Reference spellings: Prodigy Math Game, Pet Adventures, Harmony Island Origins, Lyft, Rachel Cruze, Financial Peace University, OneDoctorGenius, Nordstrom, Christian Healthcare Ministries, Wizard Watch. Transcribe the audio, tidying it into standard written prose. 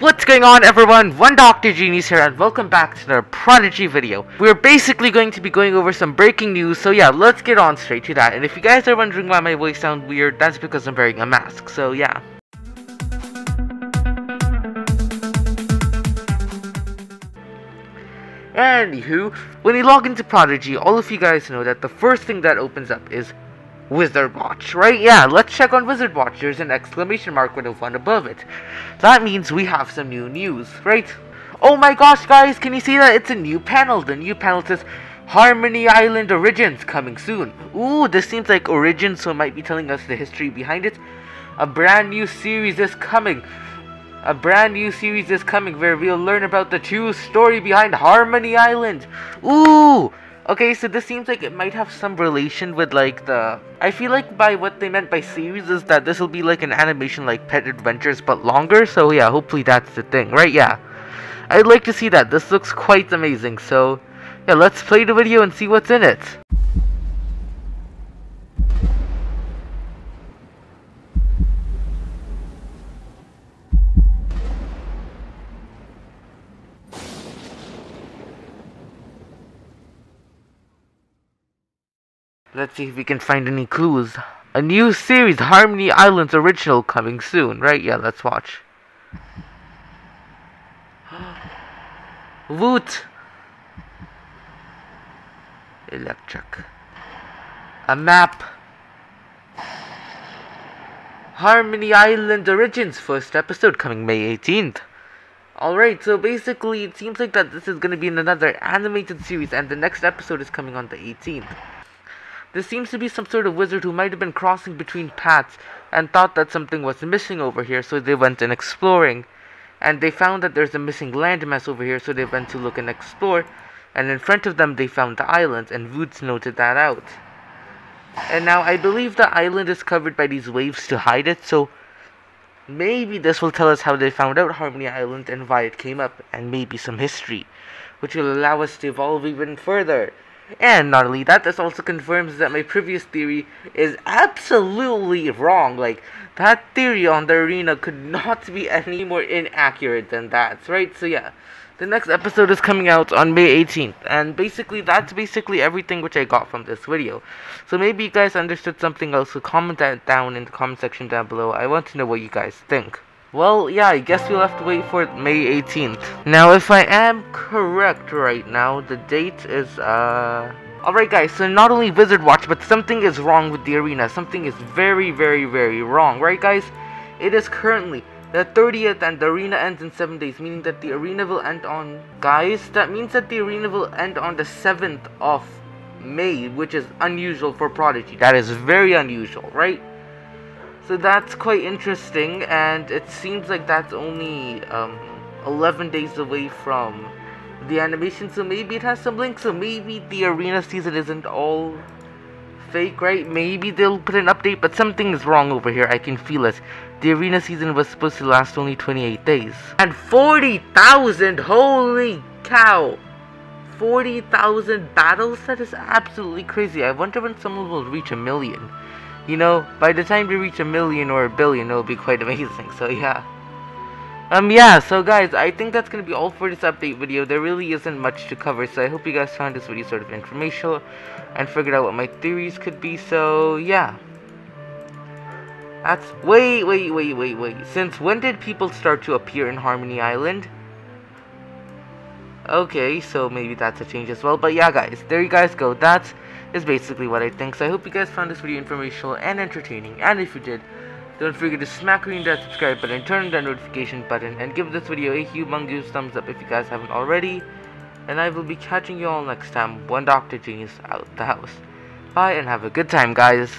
What's going on, everyone? OneDoctorGenius here, and welcome back to another Prodigy video. We're basically going to be going over some breaking news, so yeah, let's get on straight to that. And if you guys are wondering why my voice sounds weird, that's because I'm wearing a mask, so yeah. Anywho, when you log into Prodigy, all of you guys know that the first thing that opens up is Wizard Watch, right? Yeah, let's check on Wizard Watch. There's an exclamation mark with a one above it. That means we have some new news, right? Oh my gosh, guys, can you see that? It's a new panel. The new panel says Harmony Island Origins coming soon. Ooh, this seems like Origins, so it might be telling us the history behind it. A brand new series is coming. A brand new series is coming where we'll learn about the true story behind Harmony Island. Ooh! Okay, so this seems like it might have some relation with, like, the... I feel like by what they meant by series is that this will be like an animation like Pet Adventures but longer. So yeah, hopefully that's the thing, right? Yeah. I'd like to see that. This looks quite amazing. So yeah, let's play the video and see what's in it. Let's see if we can find any clues. A new series, Harmony Island's original, coming soon, right? Yeah, let's watch. Woot! Electric. A map. Harmony Island Origins, first episode, coming May 18th. Alright, so basically, it seems like that this is going to be in another animated series, and the next episode is coming on the 18th. There seems to be some sort of wizard who might have been crossing between paths and thought that something was missing over here, so they went in exploring. And they found that there's a missing landmass over here, so they went to look and explore. And in front of them, they found the island, and Woods noted that out. And now, I believe the island is covered by these waves to hide it, so maybe this will tell us how they found out Harmony Island and why it came up, and maybe some history, which will allow us to evolve even further. And not only that, this also confirms that my previous theory is absolutely wrong. Like, that theory on the arena could not be any more inaccurate than that, right? So yeah, the next episode is coming out on May 18th. And basically, that's basically everything which I got from this video. So maybe you guys understood something else, so comment that down in the comment section down below. I want to know what you guys think. Well, yeah, I guess we'll have to wait for May 18th. Now, if I am correct right now, the date is, Alright guys, so not only Wizard Watch, but something is wrong with the arena. Something is very, very, very wrong, right guys? It is currently the 30th and the arena ends in 7 days, meaning that the arena will end on... Guys, that means that the arena will end on the 7th of May, which is unusual for Prodigy. That is very unusual, right? So that's quite interesting, and it seems like that's only 11 days away from the animation, so maybe it has some links. So maybe the arena season isn't all fake, right? Maybe they'll put an update, but something is wrong over here. I can feel it. The arena season was supposed to last only 28 days. And 40,000! Holy cow! 40,000 battles? That is absolutely crazy. I wonder when someone will reach 1,000,000. You know, by the time we reach 1,000,000 or 1,000,000, it'll be quite amazing, so yeah. Yeah, so guys, I think that's gonna be all for this update video. There really isn't much to cover, so I hope you guys found this video sort of informational and figured out what my theories could be, so yeah. That's... Wait. Since when did people start to appear in Harmony Island? Okay, so maybe that's a change as well, but yeah guys, there you guys go. That is basically what I think, so I hope you guys found this video informational and entertaining, and if you did, don't forget to smack that subscribe button, turn on that notification button, and give this video a humongous thumbs up if you guys haven't already, and I will be catching you all next time. OneDoctorGenius out the house. Bye, and have a good time, guys.